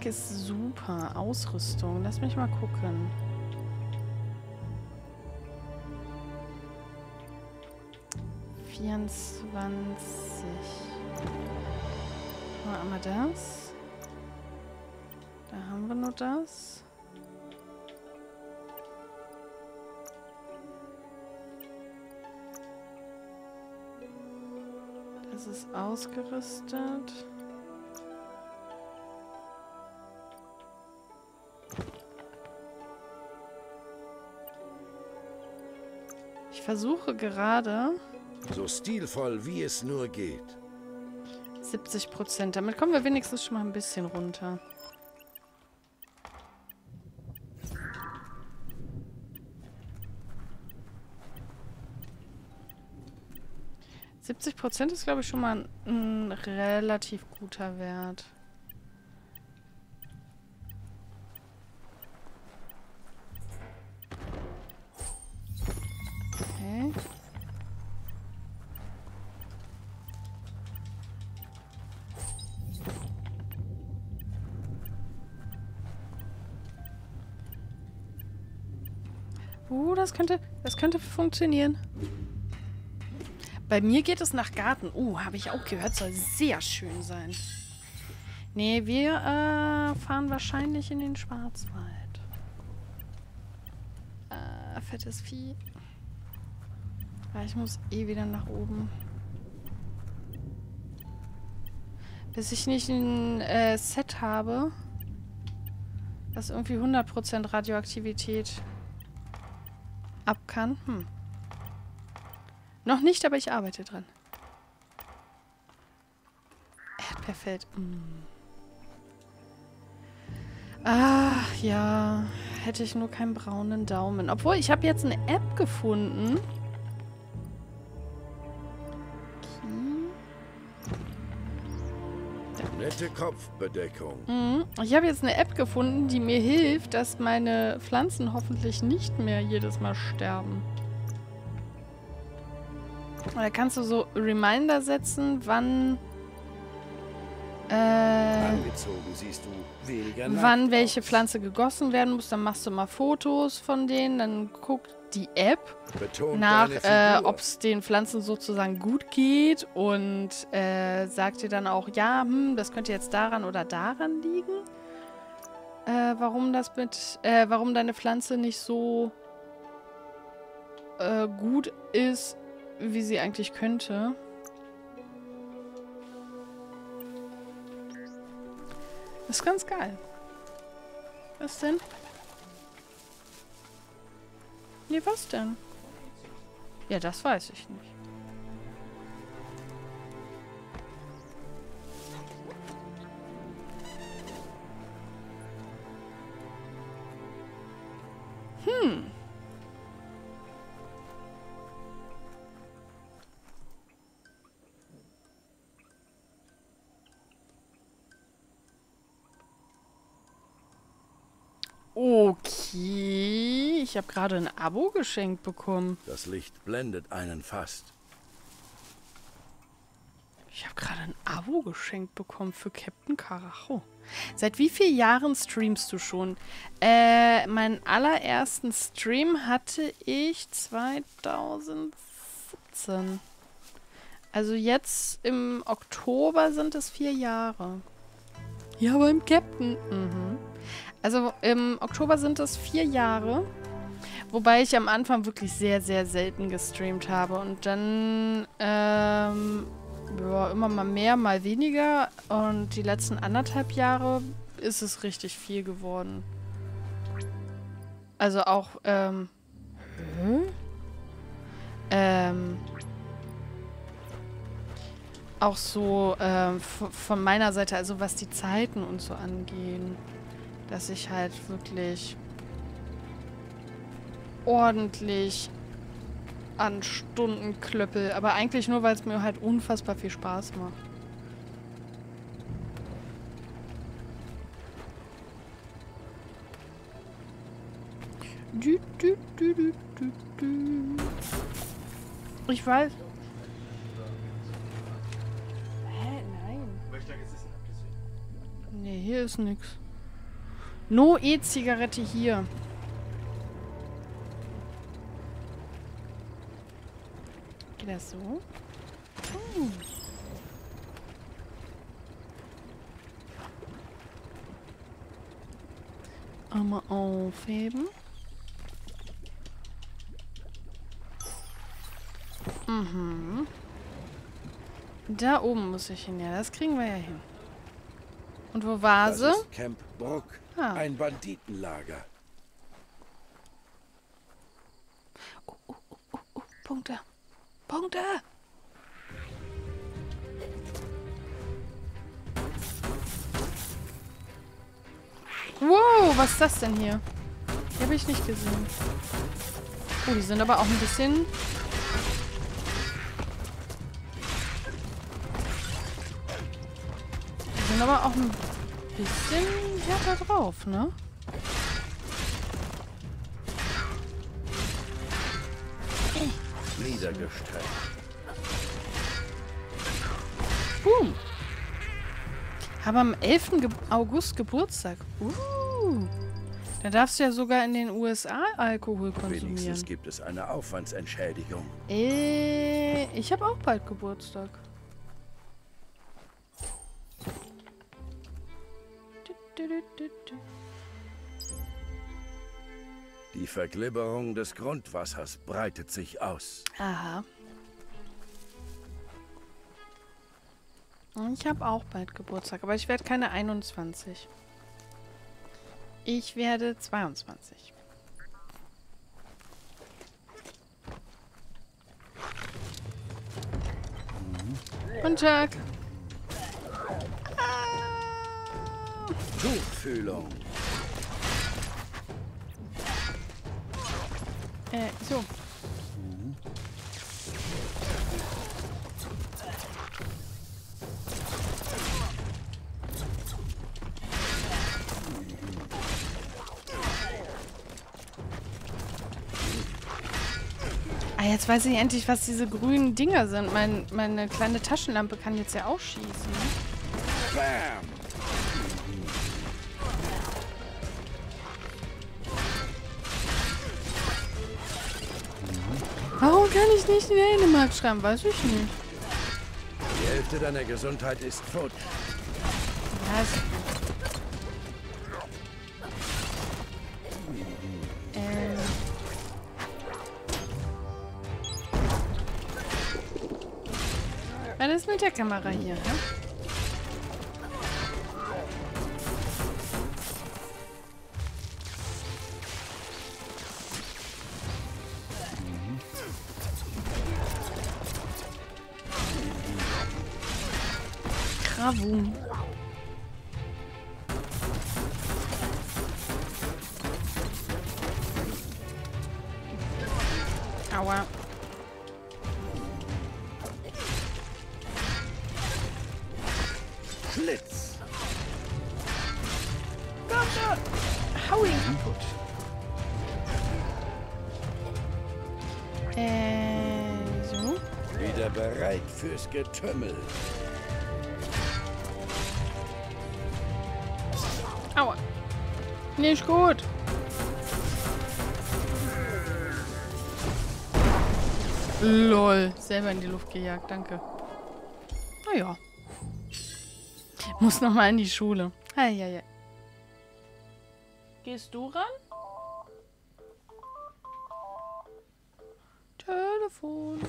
Rucksack ist super. Ausrüstung. Lass mich mal gucken. Wo haben wir das? Da haben wir nur das. Das ist ausgerüstet. Ich versuche gerade... So stilvoll, wie es nur geht. 70%. Damit kommen wir wenigstens schon mal ein bisschen runter. Ist, glaube ich, schon mal ein relativ guter Wert. Okay. Das könnte funktionieren. Bei mir geht es nach Garten. Habe ich auch gehört, soll sehr schön sein. Nee, wir fahren wahrscheinlich in den Schwarzwald. Fettes Vieh. Ich muss eh wieder nach oben. Bis ich nicht ein Set habe, das irgendwie 100% Radioaktivität ab kann. Noch nicht, aber ich arbeite dran. Erdbeerfeld. Ach ja, hätte ich nur keinen braunen Daumen. Obwohl, ich habe jetzt eine App gefunden. Nette Kopfbedeckung. Ich habe jetzt eine App gefunden, die mir hilft, dass meine Pflanzen hoffentlich nicht mehr jedes Mal sterben. Da kannst du so Reminder setzen, wann wann welche Pflanze gegossen werden muss. Dann machst du mal Fotos von denen. Dann guckt die App nach, ob es den Pflanzen sozusagen gut geht. Und sagt dir dann auch, ja, das könnte jetzt daran oder daran liegen. Warum deine Pflanze nicht so gut ist, wie sie eigentlich könnte. Das ist ganz geil. Was denn? Nee, was denn? Ja, das weiß ich nicht. Okay, ich habe gerade ein Abo geschenkt bekommen. Das Licht blendet einen fast. Ich habe gerade ein Abo geschenkt bekommen für Captain Karacho. Seit wie vielen Jahren streamst du schon? Meinen allerersten Stream hatte ich 2017. Also jetzt im Oktober sind es 4 Jahre. Ja, beim Captain. Also im Oktober sind es 4 Jahre, wobei ich am Anfang wirklich sehr, sehr selten gestreamt habe. Und dann immer mal mehr, mal weniger. Und die letzten 1,5 Jahre ist es richtig viel geworden. Also auch, auch so von meiner Seite, also was die Zeiten und so angehen. Dass ich halt wirklich ordentlich an Stunden klöppel. Aber eigentlich nur, weil es mir halt unfassbar viel Spaß macht. Ich weiß... Hä? Nein. Nee, hier ist nichts. No E-Zigarette hier. Geht das so? Einmal aufheben. Mhm. Da oben muss ich hin. Ja, das kriegen wir ja hin. Und wo war sie? Das ist Camp Brock. Ah. Ein Banditenlager. Oh. Punkte. Punkte! Wow, was ist das denn hier? Die habe ich nicht gesehen. Oh, die sind aber auch ein bisschen... Die sind aber auch ein bisschen härter drauf, ne? Niedergestellt. Boom! Habe am 11. August Geburtstag. Da darfst du ja sogar in den USA Alkohol konsumieren. Wenigstens gibt es eine Aufwandsentschädigung. Ich habe auch bald Geburtstag. Die Verglibberung des Grundwassers breitet sich aus. Aha. Ich habe auch bald Geburtstag, aber ich werde keine 21. Ich werde 22. Guten Tag. Tuchfühlung. So. Jetzt weiß ich endlich, was diese grünen Dinger sind. Meine kleine Taschenlampe kann jetzt ja auch schießen. Bam. Warum kann ich nicht in Dänemark schreiben? Weiß ich nicht. Die Hälfte deiner Gesundheit ist tot. Was ist mit der Kamera hier? Ne? Kravum. Aua. Blitz. Gott, hau ihn kaputt. So. Wieder bereit fürs Getümmel. Aua. Nicht gut. Lol. Selber in die Luft gejagt, danke. Naja. Muss nochmal in die Schule. Heieiei. Gehst du ran? Telefon.